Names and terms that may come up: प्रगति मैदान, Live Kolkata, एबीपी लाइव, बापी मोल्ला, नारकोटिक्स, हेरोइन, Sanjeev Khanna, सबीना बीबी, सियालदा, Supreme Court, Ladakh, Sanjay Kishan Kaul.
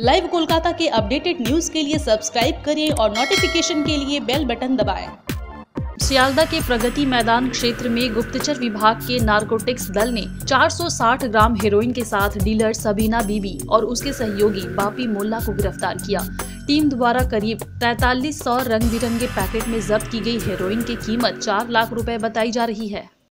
Live Kolkata के updated news के लिए सब्सक्राइब करें और नोटिफिकेशन के लिए बेल बटन दबाएं। सियालदा के प्रगति मैदान क्षेत्र में गुप्तचर विभाग के नारकोटिक्स दल ने 460 ग्राम हेरोइन के साथ डीलर सबीना बीबी और उसके सहयोगी बापी मोल्ला को गिरफ्तार किया। टीम द्वारा करीब 4300 रंग बिरंगे पैकेट में जब्त की गई हेरोइन की कीमत 4 लाख रुपए बताई जा रही है।